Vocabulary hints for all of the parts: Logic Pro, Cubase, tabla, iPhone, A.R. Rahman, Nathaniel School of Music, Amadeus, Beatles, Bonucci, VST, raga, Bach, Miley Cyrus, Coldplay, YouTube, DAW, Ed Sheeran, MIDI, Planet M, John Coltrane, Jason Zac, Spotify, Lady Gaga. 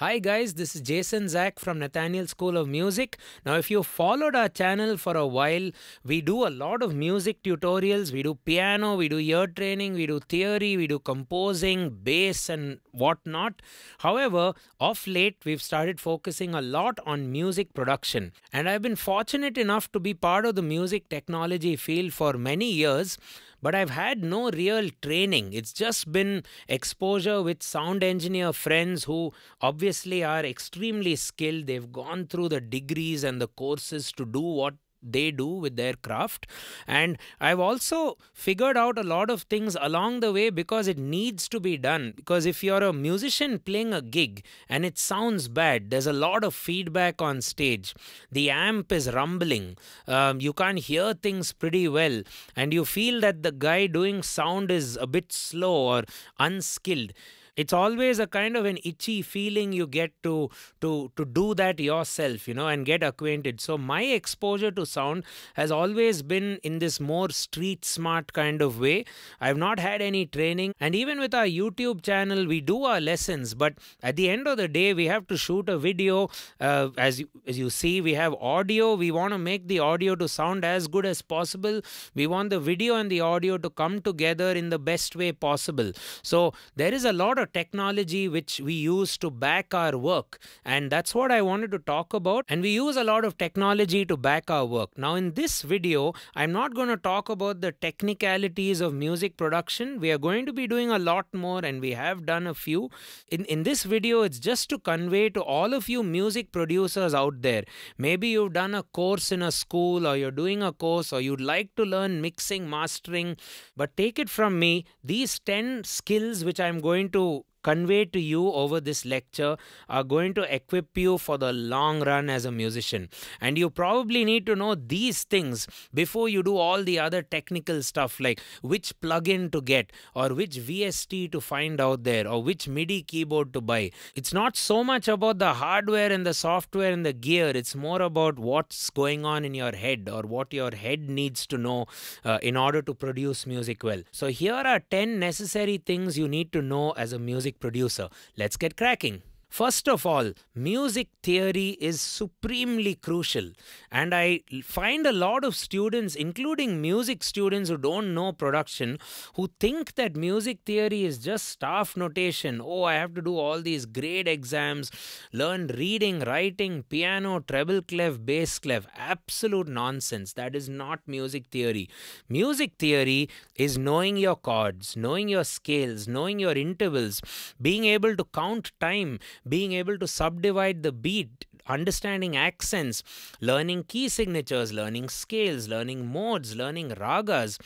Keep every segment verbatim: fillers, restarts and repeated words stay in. Hi guys, this is Jason Zac from Nathaniel School of Music. Now if you followed our channel for a while, we do a lot of music tutorials. We do piano, we do ear training, we do theory, we do composing, bass and whatnot. However, of late we've started focusing a lot on music production. And I've been fortunate enough to be part of the music technology field for many years. But I've had no real training. It's just been exposure with sound engineer friends who obviously are extremely skilled. They've gone through the degrees and the courses to do what they do with their craft. And I've also figured out a lot of things along the way because it needs to be done. Because if you're a musician playing a gig and it sounds bad, there's a lot of feedback on stage. The amp is rumbling. Um, you can't hear things pretty well. And you feel that the guy doing sound is a bit slow or unskilled. It's always a kind of an itchy feeling you get to, to, to do that yourself, you know, and get acquainted. So my exposure to sound has always been in this more street smart kind of way. I've not had any training. And even with our YouTube channel, we do our lessons. But at the end of the day, we have to shoot a video. Uh, as, you, as you see, we have audio. We want to make the audio to sound as good as possible. We want the video and the audio to come together in the best way possible. So there is a lot of technology which we use to back our work, and that's what I wanted to talk about. And we use a lot of technology to back our work. Now in this video, I'm not going to talk about the technicalities of music production. We are going to be doing a lot more, and we have done a few. In, in this video, it's just to convey to all of you music producers out there. Maybe you've done a course in a school, or you're doing a course, or you'd like to learn mixing, mastering, but take it from me, these ten skills which I'm going to convey to you over this lecture are going to equip you for the long run as a musician. And you probably need to know these things before you do all the other technical stuff, like which plugin to get or which V S T to find out there or which MIDI keyboard to buy. It's not so much about the hardware and the software and the gear. It's more about what's going on in your head or what your head needs to know uh, in order to produce music well. So here are ten necessary things you need to know as a music producer. Let's get cracking. First of all, music theory is supremely crucial. And I find a lot of students, including music students who don't know production, who think that music theory is just staff notation. Oh, I have to do all these grade exams, learn reading, writing, piano, treble clef, bass clef. Absolute nonsense. That is not music theory. Music theory is knowing your chords, knowing your scales, knowing your intervals, being able to count time, being able to subdivide the beat, understanding accents, learning key signatures, learning scales, learning modes, learning ragas,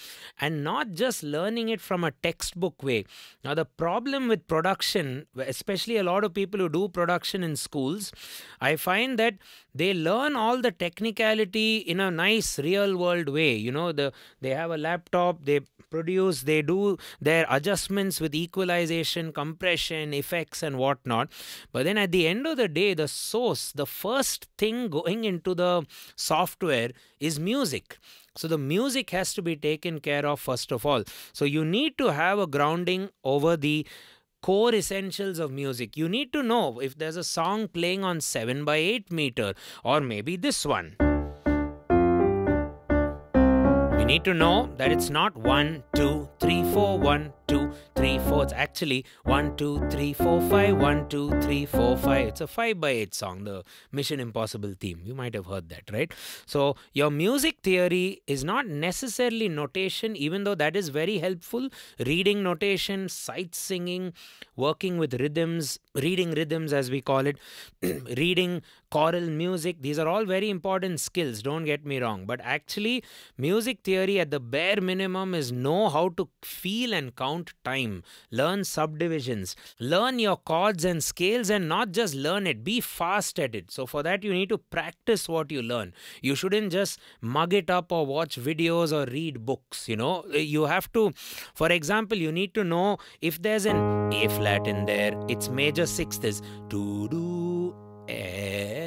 and not just learning it from a textbook way. Now, the problem with production, especially a lot of people who do production in schools, I find that they learn all the technicality in a nice real world way. You know, the, they have a laptop, they produce, they do their adjustments with equalization, compression, effects and whatnot. But then at the end of the day, the source, the first thing going into the software is music. So the music has to be taken care of first of all. So you need to have a grounding over the core essentials of music. You need to know if there's a song playing on seven by eight meter, or maybe this one. You need to know that it's not one, two, three, four, one, two, three, four. It's actually one, two, three, four, five, one, two, three, four, five. It's a five by eight song, the Mission Impossible theme. You might have heard that, right? So your music theory is not necessarily notation, even though that is very helpful. Reading notation, sight singing, working with rhythms, reading rhythms as we call it, reading choral music, these are all very important skills, don't get me wrong. But actually, music theory at the bare minimum is know how to feel and count time, learn subdivisions, learn your chords and scales, and not just learn it, be fast at it. So for that, you need to practice what you learn. You shouldn't just mug it up or watch videos or read books, you know. You have to, for example, you need to know if there's an A flat in there, it's major sixth is do do F.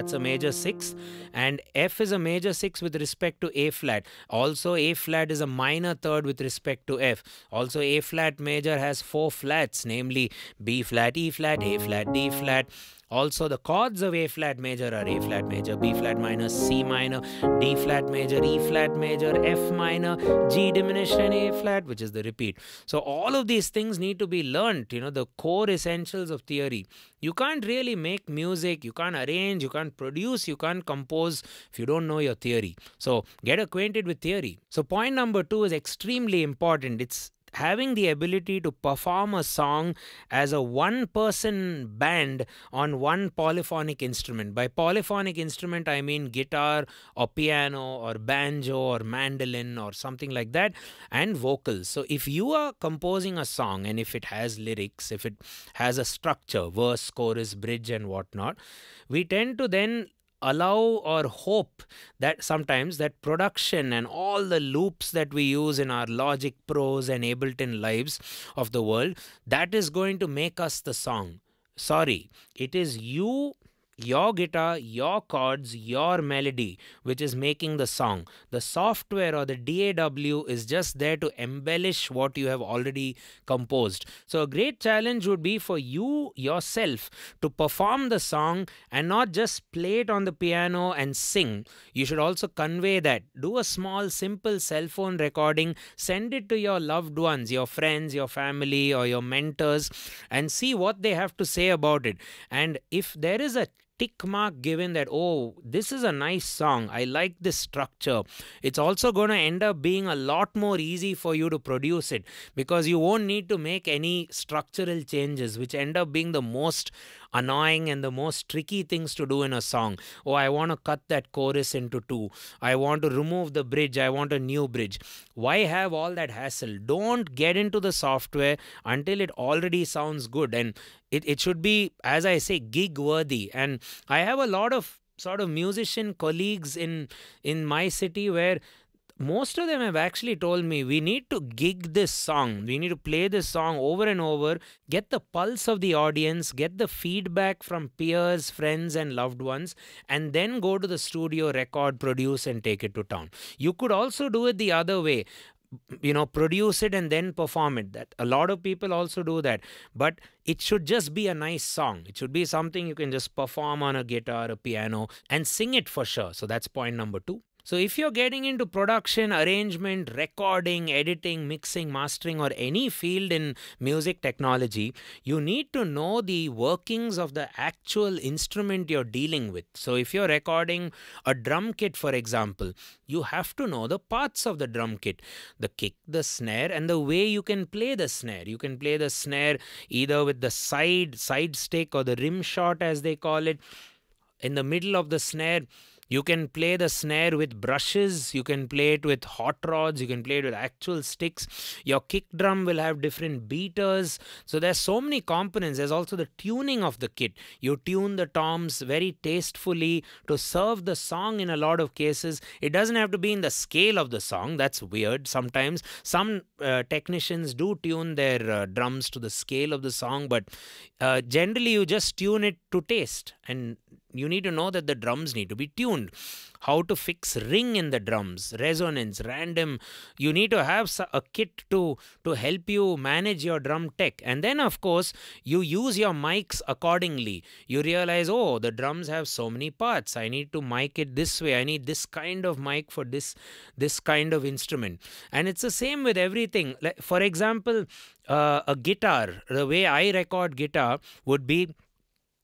That's a major sixth, and F is a major sixth with respect to A flat. Also, A flat is a minor third with respect to F. Also, A flat major has four flats, namely B flat, E flat, A flat, D flat. Also, the chords of A flat major are A flat major, B flat minor, C minor, D flat major, E flat major, F minor, G diminished, and A flat, which is the repeat. So all of these things need to be learnt, you know, the core essentials of theory. You can't really make music, you can't arrange, you can't produce, you can't compose if you don't know your theory. So get acquainted with theory. So point number two is extremely important. It's having the ability to perform a song as a one-person band on one polyphonic instrument. By polyphonic instrument, I mean guitar or piano or banjo or mandolin or something like that, and vocals. So if you are composing a song, and if it has lyrics, if it has a structure, verse, chorus, bridge and whatnot, we tend to then allow or hope that sometimes that production and all the loops that we use in our Logic Pros and Ableton Lives of the world, that is going to make us the song. Sorry, it is you, your guitar, your chords, your melody, which is making the song. The software or the D A W is just there to embellish what you have already composed. So a great challenge would be for you yourself to perform the song and not just play it on the piano and sing. You should also convey that. Do a small, simple cell phone recording, send it to your loved ones, your friends, your family or your mentors, and see what they have to say about it. And if there is a tick mark given that, oh, this is a nice song, I like this structure, it's also going to end up being a lot more easy for you to produce it, because you won't need to make any structural changes, which end up being the most annoying and the most tricky things to do in a song. Oh, I want to cut that chorus into two. I want to remove the bridge. I want a new bridge. Why have all that hassle? Don't get into the software until it already sounds good. And it, it should be, as I say, gig worthy. And I have a lot of sort of musician colleagues in, in my city where most of them have actually told me, we need to gig this song. We need to play this song over and over, get the pulse of the audience, get the feedback from peers, friends and loved ones, and then go to the studio, record, produce and take it to town. You could also do it the other way. You know, produce it and then perform it. That a lot of people also do that. But it should just be a nice song. It should be something you can just perform on a guitar, a piano, and sing it for sure. So that's point number two. So if you're getting into production, arrangement, recording, editing, mixing, mastering, or any field in music technology, you need to know the workings of the actual instrument you're dealing with. So if you're recording a drum kit, for example, you have to know the parts of the drum kit, the kick, the snare, and the way you can play the snare. You can play the snare either with the side, side stick or the rim shot, as they call it, in the middle of the snare. You can play the snare with brushes, you can play it with hot rods, you can play it with actual sticks. Your kick drum will have different beaters. So there's so many components. There's also the tuning of the kit. You tune the toms very tastefully to serve the song in a lot of cases. It doesn't have to be in the scale of the song. That's weird. Sometimes some uh, technicians do tune their uh, drums to the scale of the song, but uh, generally you just tune it to taste, and you need to know that the drums need to be tuned, how to fix ring in the drums, resonance, random. You need to have a kit to, to help you manage your drum tech. And then, of course, you use your mics accordingly. You realize, oh, the drums have so many parts. I need to mic it this way. I need this kind of mic for this, this kind of instrument. And it's the same with everything. For example, uh, a guitar, the way I record guitar would be,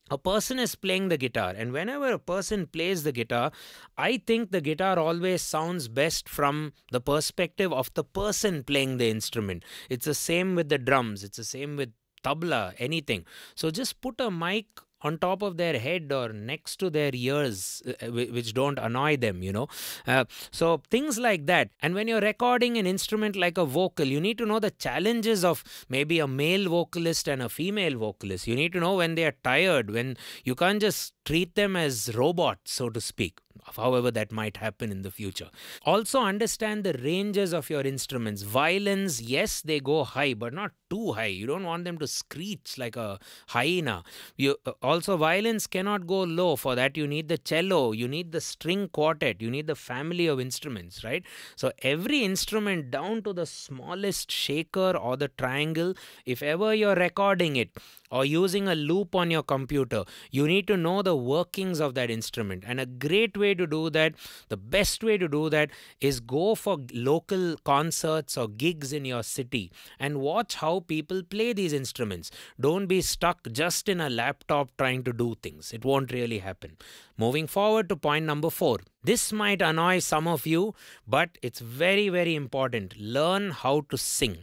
a person is playing the guitar, and whenever a person plays the guitar, I think the guitar always sounds best from the perspective of the person playing the instrument. It's the same with the drums. It's the same with tabla, anything. So just put a mic on top of their head or next to their ears, which don't annoy them, you know. Uh, so things like that. And when you're recording an instrument like a vocal, you need to know the challenges of maybe a male vocalist and a female vocalist. You need to know when they are tired, when you can't just treat them as robots, so to speak, however that might happen in the future. Also understand the ranges of your instruments. Violins, yes, they go high, but not too high. You don't want them to screech like a hyena. You also, violins cannot go low. For that you need the cello, you need the string quartet, you need the family of instruments, right? So every instrument down to the smallest shaker or the triangle, if ever you're recording it or using a loop on your computer, you need to know the workings of that instrument. And a great way to do that, the best way to do that, is go for local concerts or gigs in your city and watch how people play these instruments. Don't be stuck just in a laptop trying to do things. It won't really happen. Moving forward to point number four. This might annoy some of you, but it's very, very important. Learn how to sing.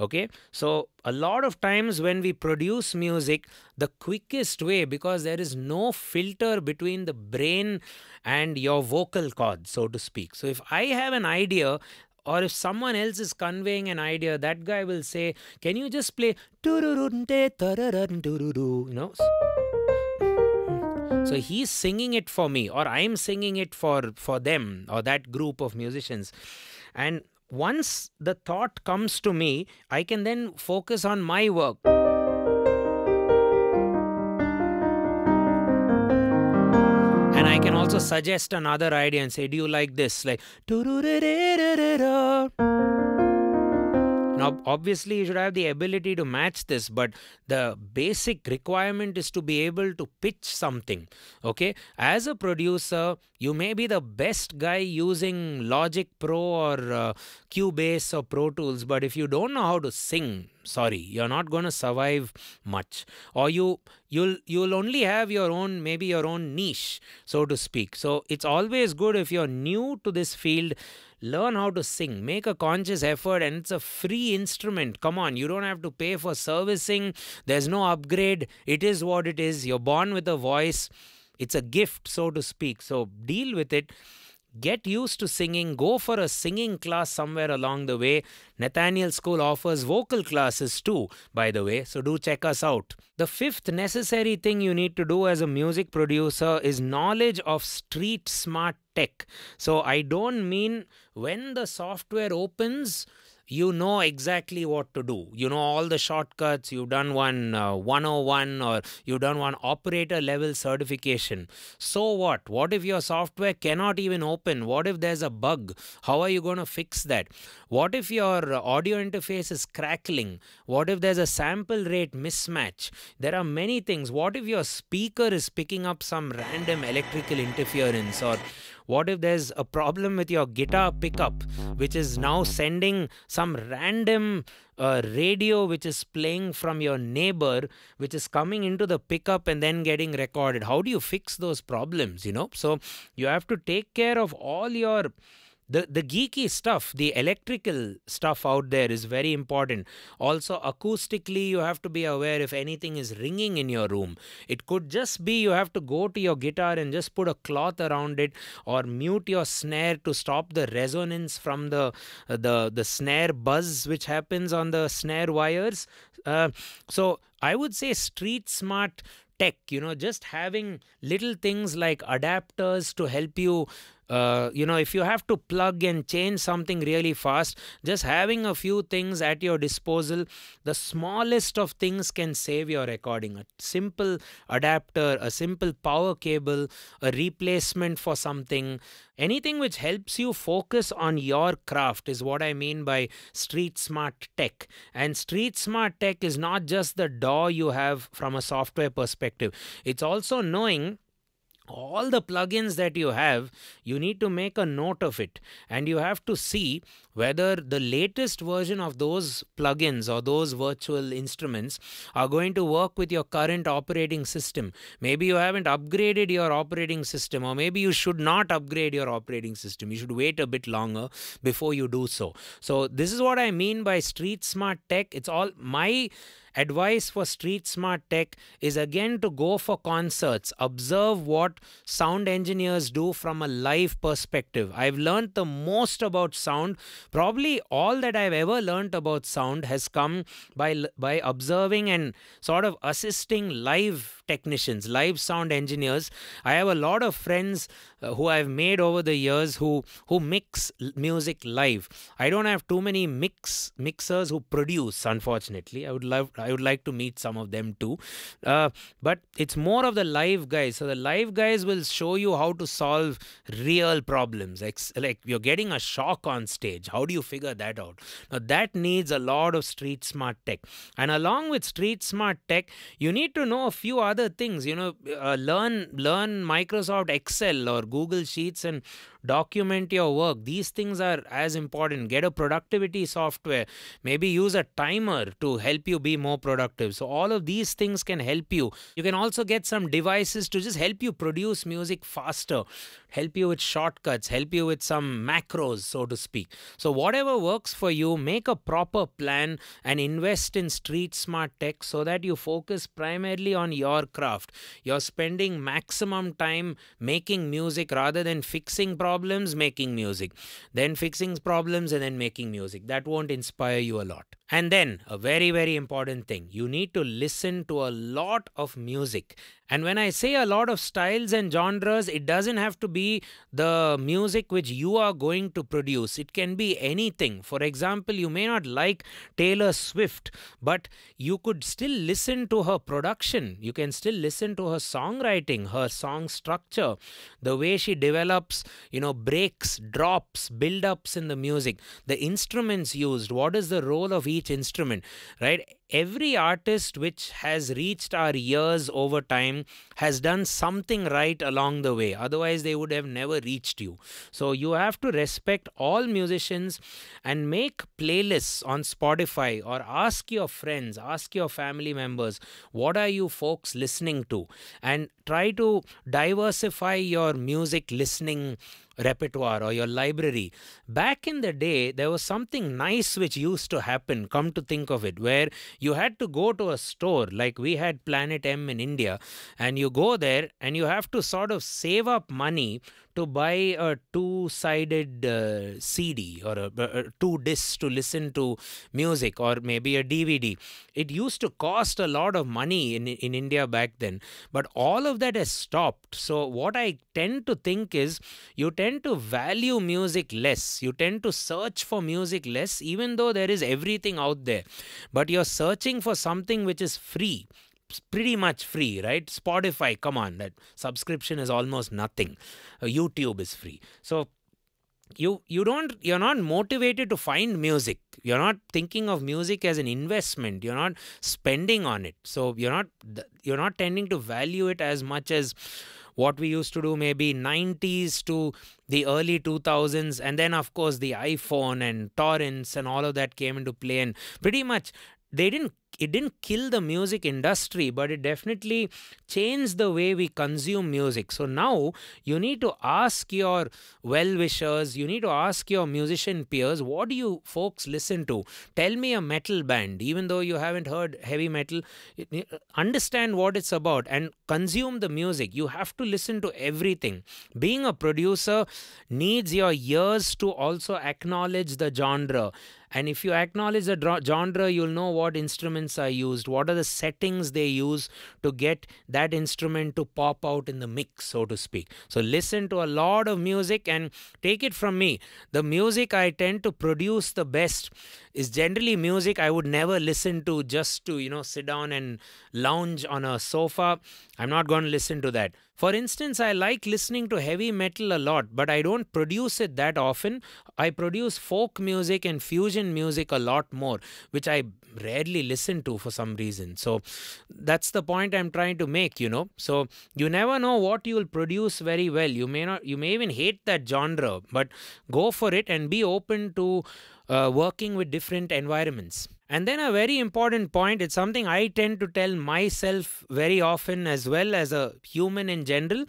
Okay, so a lot of times when we produce music, the quickest way, because there is no filter between the brain and your vocal cords, so to speak. So if I have an idea, or if someone else is conveying an idea, that guy will say, can you just play, you know? So he's singing it for me, or I'm singing it for, for them or that group of musicians. And once the thought comes to me, I can then focus on my work. And I can also suggest another idea and say, do you like this? Like, now, obviously, you should have the ability to match this, but the basic requirement is to be able to pitch something, okay? As a producer, you may be the best guy using Logic Pro or uh, Cubase or Pro Tools, but if you don't know how to sing, sorry, you're not going to survive much. Or you, you'll, you'll only have your own, maybe your own niche, so to speak. So it's always good if you're new to this field, learn how to sing, make a conscious effort, and it's a free instrument. Come on, you don't have to pay for servicing. There's no upgrade. It is what it is. You're born with a voice. It's a gift, so to speak. So deal with it. Get used to singing. Go for a singing class somewhere along the way. Nathaniel School offers vocal classes too, by the way. So do check us out. The fifth necessary thing you need to do as a music producer is knowledge of street smart tech. So I don't mean when the software opens, you know exactly what to do. You know all the shortcuts. You've done one uh, one oh one, or you've done one operator level certification. So what? What if your software cannot even open? What if there's a bug? How are you going to fix that? What if your audio interface is crackling? What if there's a sample rate mismatch? There are many things. What if your speaker is picking up some random electrical interference, or what if there's a problem with your guitar pickup, which is now sending some random uh, radio which is playing from your neighbor, which is coming into the pickup and then getting recorded? How do you fix those problems, you know? So you have to take care of all your... The, the geeky stuff, the electrical stuff out there is very important. Also, acoustically, you have to be aware if anything is ringing in your room. It could just be you have to go to your guitar and just put a cloth around it, or mute your snare to stop the resonance from the, uh, the, the snare buzz which happens on the snare wires. Uh, so I would say street smart tech, you know, just having little things like adapters to help you. Uh, you know, if you have to plug and change something really fast, just having a few things at your disposal, the smallest of things can save your recording. A simple adapter, a simple power cable, a replacement for something, anything which helps you focus on your craft is what I mean by street smart tech. And street smart tech is not just the D A W you have from a software perspective. It's also knowing all the plugins that you have. You need to make a note of it, and you have to see whether the latest version of those plugins or those virtual instruments are going to work with your current operating system. Maybe you haven't upgraded your operating system, or maybe you should not upgrade your operating system. You should wait a bit longer before you do so. So this is what I mean by street smart tech. It's all my advice for street smart tech is, again, to go for concerts. Observe what sound engineers do from a live perspective. I've learned the most about sound. Probably all that I've ever learned about sound has come by, by observing and sort of assisting live technicians, live sound engineers. I have a lot of friends uh, who I've made over the years who who mix music live. I don't have too many mix mixers who produce, unfortunately. I would love I would like to meet some of them too. Uh, but it's more of the live guys. So the live guys will show you how to solve real problems. Like, like you're getting a shock on stage. How do you figure that out? Now that needs a lot of street smart tech. And along with street smart tech, you need to know a few other things. You know, uh, learn learn Microsoft Excel or Google Sheets and document your work. These things are as important. Get a productivity software. Maybe use a timer to help you be more productive. So all of these things can help you. You can also get some devices to just help you produce music faster, help you with shortcuts, help you with some macros, so to speak. So whatever works for you, make a proper plan and invest in street smart tech so that you focus primarily on your craft. You're spending maximum time making music rather than fixing problems. Problems, making music, then fixing problems and then making music. That won't inspire you a lot. And then a very, very important thing, you need to listen to a lot of music. And when I say a lot of styles and genres, it doesn't have to be the music which you are going to produce. It can be anything. For example, you may not like Taylor Swift, but you could still listen to her production. You can still listen to her songwriting, her song structure, the way she develops, you know, breaks, drops, build-ups in the music, the instruments used, what is the role of each instrument, right? Every artist which has reached our ears over time has done something right along the way. Otherwise, they would have never reached you. So you have to respect all musicians and make playlists on Spotify or ask your friends, ask your family members, what are you folks listening to? And try to diversify your music listening repertoire or your library. Back in the day, there was something nice which used to happen, come to think of it, where you had to go to a store, like we had Planet M in India, and you go there and you have to sort of save up money to buy a two-sided uh, C D or a, a two discs to listen to music or maybe a D V D. It used to cost a lot of money in, in India back then, but all of that has stopped. So what I tend to think is you tend to value music less. You tend to search for music less, even though there is everything out there. But you're searching for something which is free. Pretty much free, right? Spotify, come on, that subscription is almost nothing. Uh, YouTube is free. So you you don't you're not motivated to find music. You're not thinking of music as an investment. You're not spending on it. So you're not you're not tending to value it as much as what we used to do, maybe nineties to the early two thousands. And then of course the iPhone and torrents and all of that came into play, and pretty much they didn't It didn't kill the music industry, but it definitely changed the way we consume music. So now you need to ask your well-wishers, you need to ask your musician peers, what do you folks listen to? Tell me a metal band, even though you haven't heard heavy metal. Understand what it's about and consume the music. You have to listen to everything. Being a producer needs your ears to also acknowledge the genre. And if you acknowledge the genre, you'll know what instruments are used, what are the settings they use to get that instrument to pop out in the mix, so to speak. So listen to a lot of music, and take it from me, the music I tend to produce the best is generally music I would never listen to just to, you know, sit down and lounge on a sofa. I'm not going to listen to that. For instance, I like listening to heavy metal a lot, but I don't produce it that often. I produce folk music and fusion music a lot more, which I rarely listen to for some reason. So that's the point I'm trying to make, you know. So you never know what you'll produce very well. You may not, you may even hate that genre, but go for it and be open to uh, working with different environments. And then a very important point, it's something I tend to tell myself very often as well as a human in general.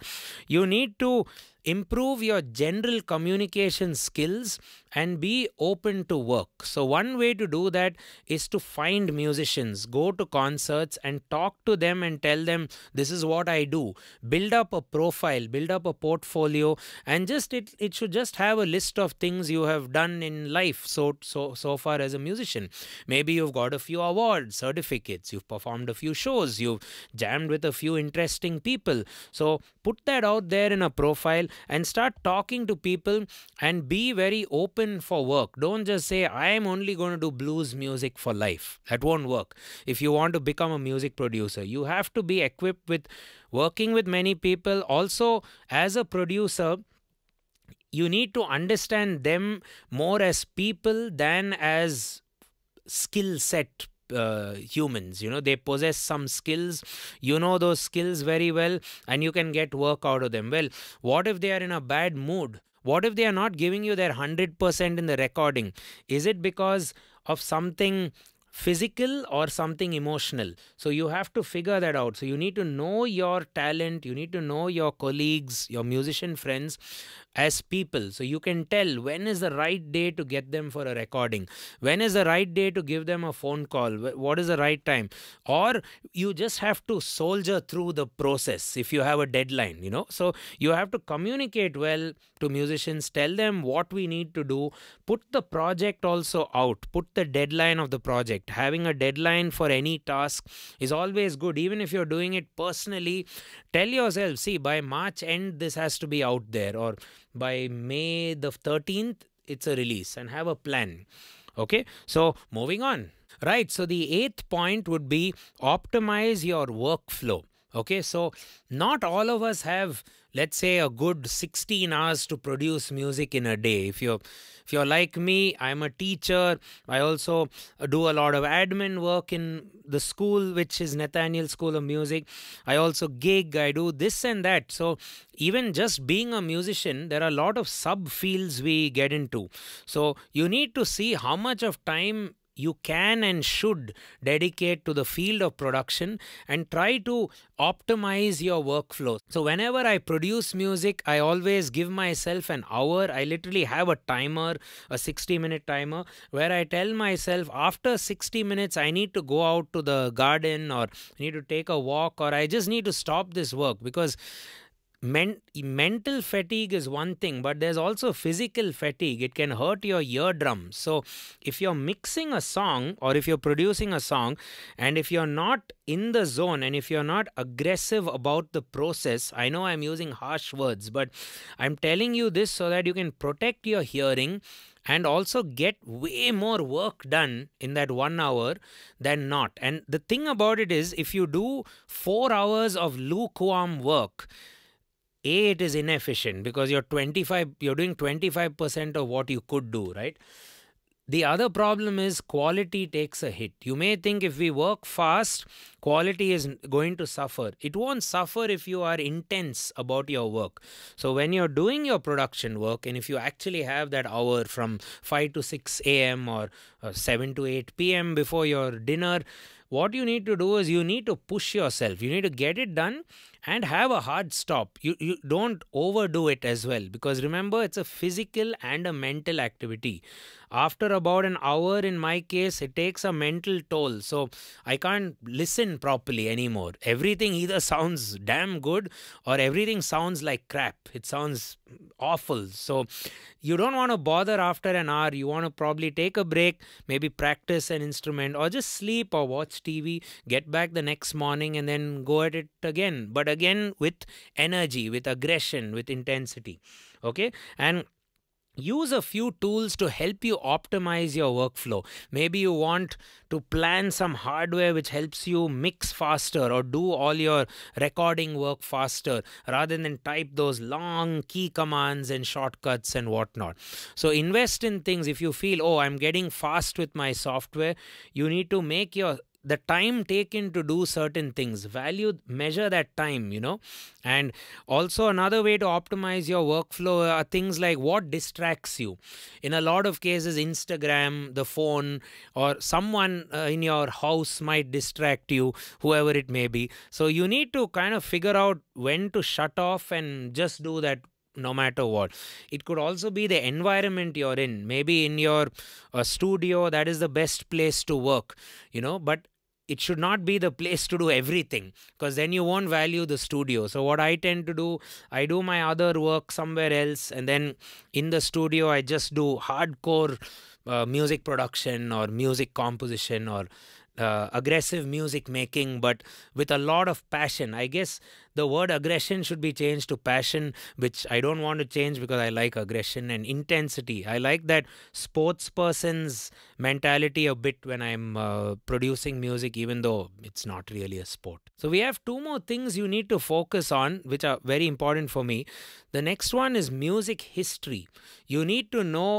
You need to improve your general communication skills and be open to work. So one way to do that is to find musicians, go to concerts and talk to them and tell them, this is what I do. Build up a profile, build up a portfolio, and just it, it should just have a list of things you have done in life so, so, so far as a musician. Maybe you've got a few awards, certificates, you've performed a few shows, you've jammed with a few interesting people. So put that out there in a profile and start talking to people and be very open for work. Don't just say, I am only going to do blues music for life. That won't work. If you want to become a music producer, you have to be equipped with working with many people. Also, as a producer, you need to understand them more as people than as skill set Uh, humans. You know, they possess some skills, you know those skills very well, and you can get work out of them. Well, what if they are in a bad mood? What if they are not giving you their one hundred percent in the recording? Is it because of something physical or something emotional? So you have to figure that out. So you need to know your talent, you need to know your colleagues, your musician friends as people. So you can tell when is the right day to get them for a recording, when is the right day to give them a phone call, what is the right time. Or you just have to soldier through the process if you have a deadline, you know. So you have to communicate well to musicians, tell them what we need to do, put the project also out, put the deadline of the project. Having a deadline for any task is always good. Even if you're doing it personally, tell yourself, see, by March end, this has to be out there, or by May the thirteenth, it's a release, and have a plan. Okay, so moving on. Right, so the eighth point would be optimize your workflow. Okay, so not all of us have, let's say, a good sixteen hours to produce music in a day. If you're, if you're like me, I'm a teacher. I also do a lot of admin work in the school, which is Nathaniel School of Music. I also gig, I do this and that. So even just being a musician, there are a lot of subfields we get into. So you need to see how much of time you can and should dedicate to the field of production and try to optimize your workflow. So whenever I produce music, I always give myself an hour. I literally have a timer, a sixty minute timer, where I tell myself after sixty minutes, I need to go out to the garden, or I need to take a walk, or I just need to stop this work. Because Men mental fatigue is one thing, but there's also physical fatigue. It can hurt your eardrum. So if you're mixing a song, or if you're producing a song, and if you're not in the zone, and if you're not aggressive about the process, I know I'm using harsh words, but I'm telling you this so that you can protect your hearing and also get way more work done in that one hour than not. And the thing about it is, if you do four hours of lukewarm work, A, it is inefficient because you're twenty-five, you're doing twenty-five percent of what you could do, right? The other problem is quality takes a hit. You may think if we work fast, quality is going to suffer. It won't suffer if you are intense about your work. So when you're doing your production work, and if you actually have that hour from five to six A M or uh, seven to eight P M before your dinner, what you need to do is you need to push yourself. You need to get it done and have a hard stop. You, you don't overdo it as well, because remember, it's a physical and a mental activity. After about an hour, in my case, it takes a mental toll. So I can't listen properly anymore. Everything either sounds damn good or everything sounds like crap. It sounds awful. So you don't want to bother after an hour. You want to probably take a break, maybe practice an instrument, or just sleep or watch T V, get back the next morning and then go at it again. But again, with energy, with aggression, with intensity. Okay. And use a few tools to help you optimize your workflow. Maybe you want to plan some hardware which helps you mix faster or do all your recording work faster rather than type those long key commands and shortcuts and whatnot. So invest in things. If you feel, oh, I'm getting fast with my software, you need to make your the time taken to do certain things. Value, measure that time, you know. And also another way to optimize your workflow are things like what distracts you. In a lot of cases, Instagram, the phone, or someone uh, in your house might distract you, whoever it may be. So you need to kind of figure out when to shut off and just do that no matter what. It could also be the environment you're in. Maybe in your uh, studio, that is the best place to work, you know, but it should not be the place to do everything, because then you won't value the studio. So what I tend to do, I do my other work somewhere else, and then in the studio, I just do hardcore uh, music production or music composition or Uh, aggressive music making, but with a lot of passion. I guess the word aggression should be changed to passion, which I don't want to change because I like aggression and intensity. I like that sports person's mentality a bit when I'm uh, producing music, even though it's not really a sport. So we have two more things you need to focus on, which are very important for me. The next one is music history. You need to know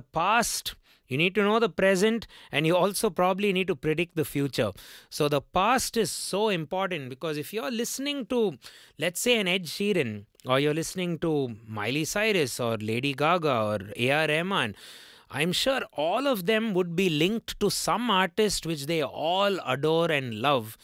the past. You need to know the present, and you also probably need to predict the future. So the past is so important, because if you're listening to, let's say, an Ed Sheeran, or you're listening to Miley Cyrus or Lady Gaga or A R Rahman, I'm sure all of them would be linked to some artist which they all adore and love.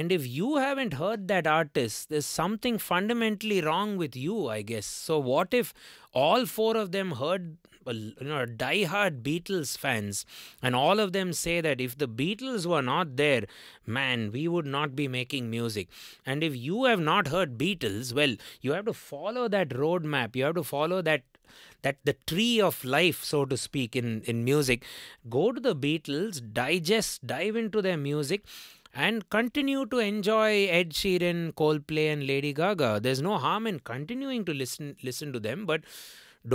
And if you haven't heard that artist, there's something fundamentally wrong with you, I guess. So what if all four of them heard, you know, die-hard Beatles fans, and all of them say that if the Beatles were not there, man, we would not be making music. And if you have not heard Beatles, well, you have to follow that roadmap. You have to follow that that the tree of life, so to speak, in, in music. Go to the Beatles, digest, dive into their music, and continue to enjoy Ed Sheeran, Coldplay, and Lady Gaga. There's no harm in continuing to listen, listen to them, but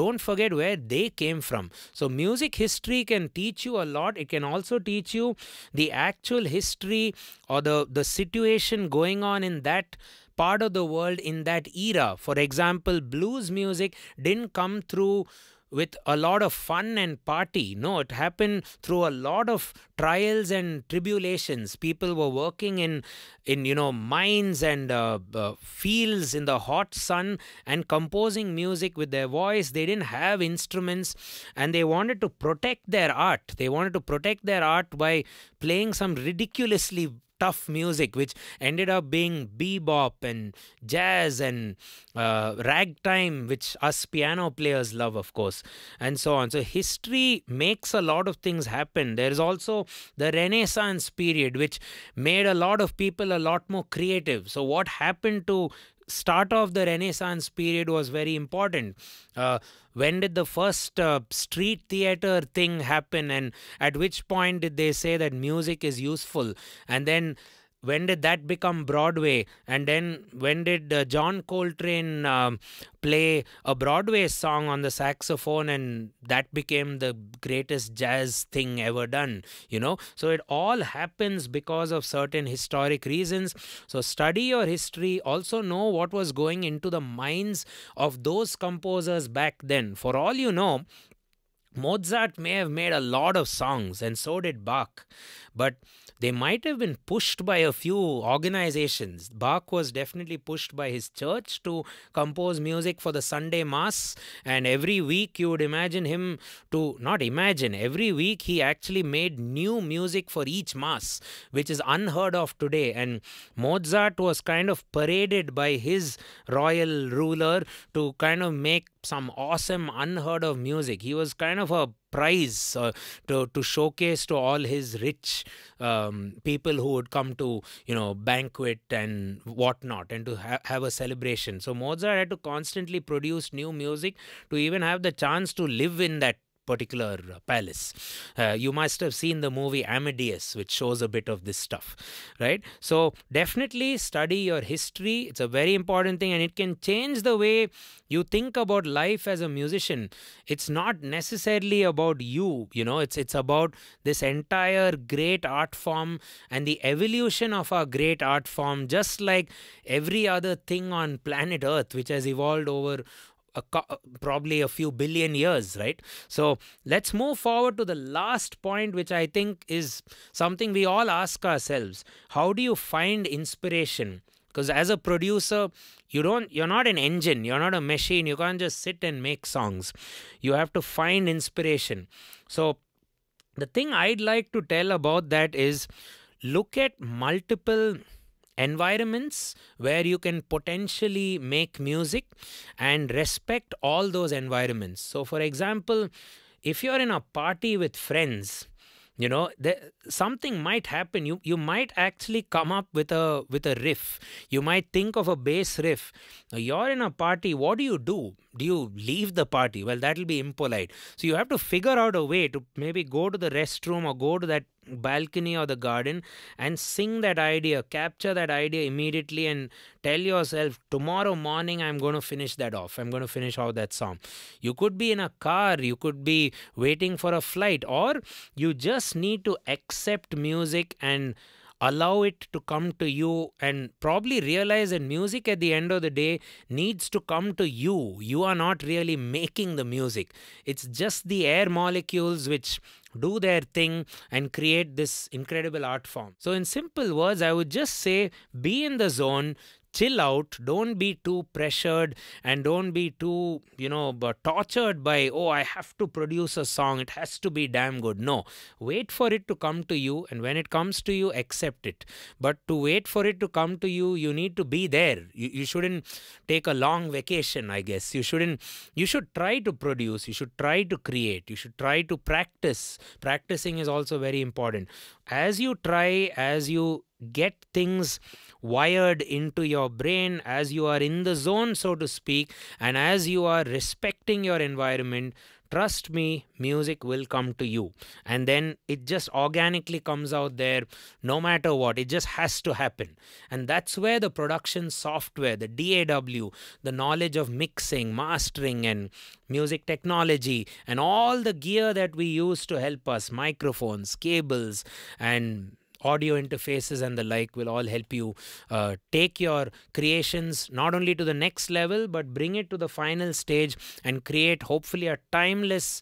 don't forget where they came from. So music history can teach you a lot. It can also teach you the actual history or the, the situation going on in that part of the world in that era. For example, blues music didn't come through with a lot of fun and party. No, it happened through a lot of trials and tribulations. People were working in, in you know, mines and uh, uh, fields in the hot sun and composing music with their voice. They didn't have instruments, and they wanted to protect their art. They wanted to protect their art by playing some ridiculously tough music, which ended up being bebop and jazz and uh, ragtime, which us piano players love, of course, and so on. So history makes a lot of things happen. There is also the Renaissance period, which made a lot of people a lot more creative. So what happened to start off the Renaissance period was very important. Uh, when did the first uh, street theater thing happen, and at which point did they say that music is useful? And then when did that become Broadway? And then when did uh, John Coltrane um, play a Broadway song on the saxophone, and that became the greatest jazz thing ever done, you know? So it all happens because of certain historic reasons. So study your history. Also know what was going into the minds of those composers back then. For all you know, Mozart may have made a lot of songs, and so did Bach, but they might have been pushed by a few organizations. Bach was definitely pushed by his church to compose music for the Sunday Mass, and every week you would imagine him to, not imagine, every week he actually made new music for each Mass, which is unheard of today. And Mozart was kind of paraded by his royal ruler to kind of make some awesome, unheard of music. He was kind of a prize uh, to, to showcase to all his rich um, people who would come to, you know, banquet and whatnot, and to ha have a celebration. So Mozart had to constantly produce new music to even have the chance to live in that particular palace. Uh, you must have seen the movie Amadeus, which shows a bit of this stuff, right? So definitely study your history. It's a very important thing, and it can change the way you think about life as a musician. It's not necessarily about you, you know, it's, it's about this entire great art form and the evolution of our great art form, just like every other thing on planet Earth, which has evolved over A probably a few billion years, right? So let's move forward to the last point, which I think is something we all ask ourselves. How do you find inspiration? Because as a producer, you don't, you're not an engine, you're not a machine. You can't just sit and make songs. You have to find inspiration. So the thing I'd like to tell about that is look at multiple environments where you can potentially make music and respect all those environments. So for example, if you're in a party with friends, you know, there, something might happen. You you might actually come up with a with a riff. You might think of a bass riff. Now you're in a party. What do you do? Do you leave the party? Well, that'll be impolite. So you have to figure out a way to maybe go to the restroom or go to that balcony or the garden and sing that idea, capture that idea immediately and tell yourself, tomorrow morning I'm going to finish that off. I'm going to finish out that song. You could be in a car, you could be waiting for a flight, or you just need to accept music and allow it to come to you and probably realize that music at the end of the day needs to come to you. You are not really making the music. It's just the air molecules which do their thing and create this incredible art form. So in simple words, I would just say, be in the zone, chill out, don't be too pressured and don't be too, you know, tortured by, oh, I have to produce a song, it has to be damn good. No, wait for it to come to you, and when it comes to you, accept it. But to wait for it to come to you, you need to be there. You, you shouldn't take a long vacation, I guess. You shouldn't, you should try to produce, you should try to create, you should try to practice. Practicing is also very important. As you try, as you get things wired into your brain, as you are in the zone, so to speak, and as you are respecting your environment, trust me, music will come to you. And then it just organically comes out there, no matter what. It just has to happen. And that's where the production software, the D A W, the knowledge of mixing, mastering, and music technology, and all the gear that we use to help us, microphones, cables, and audio interfaces and the like, will all help you uh, take your creations not only to the next level, but bring it to the final stage and create hopefully a timeless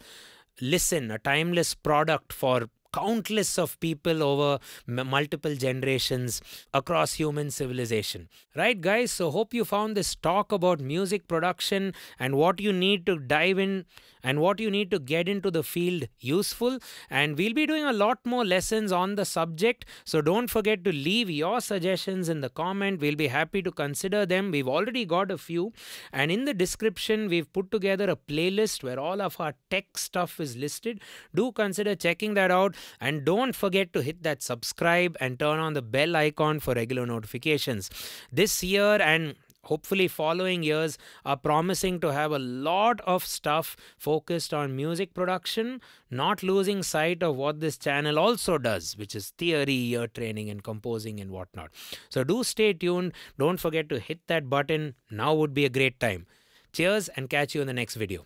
listen, a timeless product for countless of people over multiple generations across human civilization. Right, guys? So hope you found this talk about music production and what you need to dive in and what you need to get into the field useful. And we'll be doing a lot more lessons on the subject. So don't forget to leave your suggestions in the comment. We'll be happy to consider them. We've already got a few. And in the description, we've put together a playlist where all of our tech stuff is listed. Do consider checking that out. And don't forget to hit that subscribe and turn on the bell icon for regular notifications. This year and hopefully following years are promising to have a lot of stuff focused on music production, not losing sight of what this channel also does, which is theory, ear training and composing and whatnot. So do stay tuned. Don't forget to hit that button. Now would be a great time. Cheers and catch you in the next video.